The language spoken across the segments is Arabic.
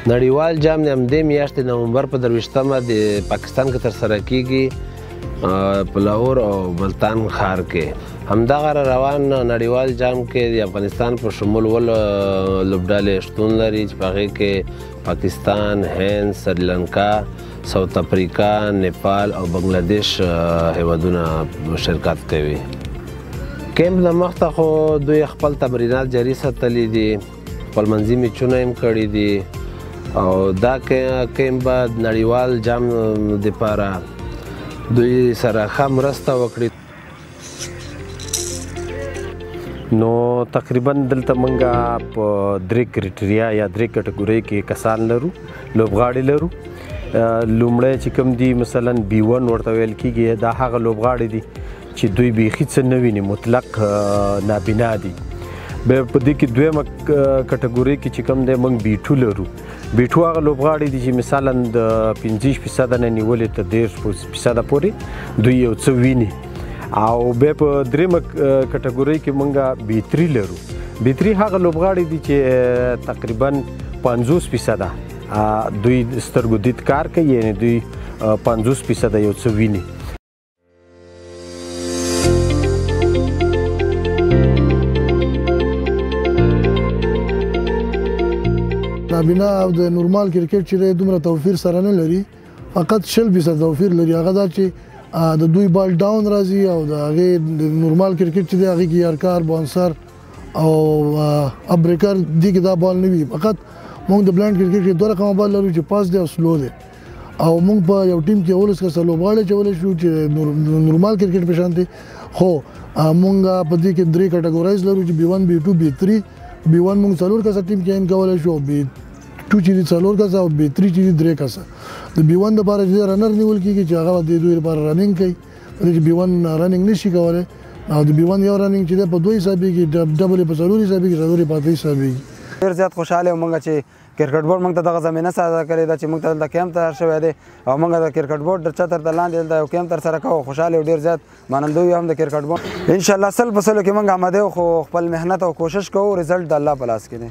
نړیوال جام د همدې میاشتې نومبر په ۲۲مه د پاکستان کې ترسره کیږي په لاهور او ملتان ښار کې. همدغه روان نړیوال جام کې د افغانستان په شمول ۱۰ لوبډالې شتون لري چې په هغې کې پاکستان، هند، سریلانکا، ساوت افریقا، نیپال او بنګلادیش هیوادونه شرکت کوي. کیمپ نه مخته خو دوی خپل تمرینات جاري ساتلی دي، خپل منځي میچونه هم کړي دي او دا کیمپ به د نړیوال جام دپاره دوی سره ښه مرسته وکړي. نو تقریبا دلته موږ په درې کرټیریا یا درې کټګورۍ کې کسان لرو، لوبغاړي لرو. لومړی چې کوم دي مثلا B1 ورته ویل کېږي، دا هغه لوبغاړي دي چې دوی بیخي څه نه ویني، مطلق نابینا دي. بیا په دې کې دویمه کټګورۍ کې چې کوم دی موږ B2 لرو. B2 هغه لوبغاړي دي چې مثلا د ۵۰% نه نیولې ته ۳۰% پورې دوی یو څه ویني. او بیا په درېیمه کټګورۍ کې موږ B3 لرو. B3 هغه لوبغاړي دي چې تقریبا ۵۰% دوی سترګو دید کار کوي، یعنې دوی ۵۰% یو څه ویني. نابینا او د نورمال کرکټ چې دی دومره توفیر سره نه لري، فقط ۶۰٪ توفیر لري. هغه دا چې د دوی بال ډاون راځي او د هغې نورمال کرکټ چې دی هغې کې یارکار، باونسر او اپ بریکر دې کې دا بال نه وي. فقط موږ د بلایند کرکټ کې دوه رقمه بال لرو چې پاس دی او سلو دی. او موږ په یو ټیم کې ۱۱ کسه لوبغاړي اچولی شو چې نورمال کرکټ په شان دي، خو موږ په دې کې درې کټګورایز لرو چې B1، B2، B3. B1 موږ ۴ کسه ټیم کې هم کولی شو، B2 چې دي ۴ کسه او B3 چې دي ۳ کسه. د B1 دپاره چې دی رنر نیول کېږي چې هغه به د دوی لپاره رننګ کوي، په دې چې B1 رننګ نه شي کولی. او د B1 یو رننګ چې دی په ۲ حسابېږي، ډبل یې په ۴ حسابېږي، ډبل یې په ۳ حسابېږي. ډېر زیات خوشحاله یو موږ چې کرکټ بورډ موږ ته دغه زمینه ساده کړې ده چې موږ ته دلته کیمپ تیار شوی دی او موږ د کرکټ بورډ د چتر د لاندې دلته یو کیمپ ترسره کوو. خوشحاله یو، ډېر زیات منندوی هم د کرکټ بورډ. انشاءالله ۱۰ په ۱۰ کې موږ آماده یو، خو خپل محنت او کوشش کوو، رزلټ د الله په لاس کې دی.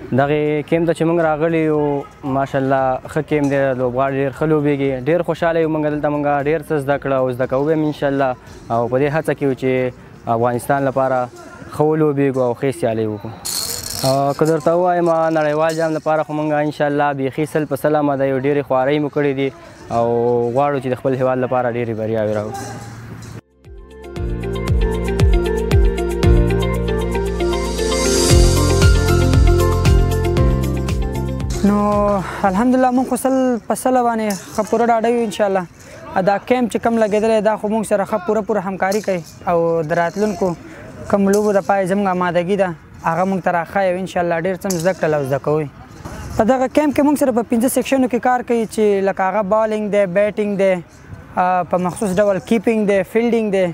دغه کیمپ ته چې موږ راغلي یو، ماشاءالله ښه کیمپ دی، لوبغاړي ډېر ښه لوبېږي، ډېر خوشحاله یو. موږ دلته موږ ډېر څه زده کړه او زده کوو به انشاءالله، او په دې هڅه کې یو چې افغانستان لپاره ښه ولوبېږو او ښې سیالۍ وکړو. که درته ووایم نړیوال جام لپاره خو موږ انشاءالله بیخي ۱۰ په ۱۰ آماده یو، ډېرې خوارۍ مو کړې دي او غواړو چې د خپل هېواد لپاره ډېرې بریاوې راوړو. نو الحمدلله موږ خو ۱۰ په ۱۰ باندې ښه پوره ډاډه یو انشاءالله. دا کیمپ چې کوم لګېدلی دا خو موږ سره ښه پوره همکاري کوي او د راتلونکو کوم لوبو د پای زموږ آمادګي ده هغه موږ ته راښایي او انشاءالله ډېر څه زده کړل او زده کوي. په دغه کیمپ کې موږ سره په ۵ سیکشنو کې کار کوي چې لکه هغه بالینګ دی، بیټینګ دی، په مخصوص ډول کیپینګ دی، فیلډینګ دی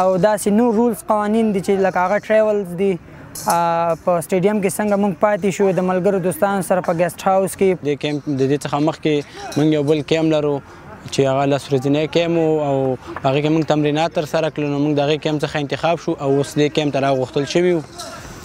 او داسې نور رولز قوانین دي چې لکه هغه ټریولز دي. په سټیډیم کې څنګه موږ پاتې شو د ملګرو دوستانو سره په ګیسټ هاوس کې. د کیمپ د دې څخه مخکې موږ یو بل کیمپ لرو چې هغه ۱۰ ورځنی کیمپ و او هغې کې موږ تمرینات ترسره کړل. نو موږ د هغې کیمپ څخه انتخاب شو او اوس دې کیمپ ته راغوښتل شوي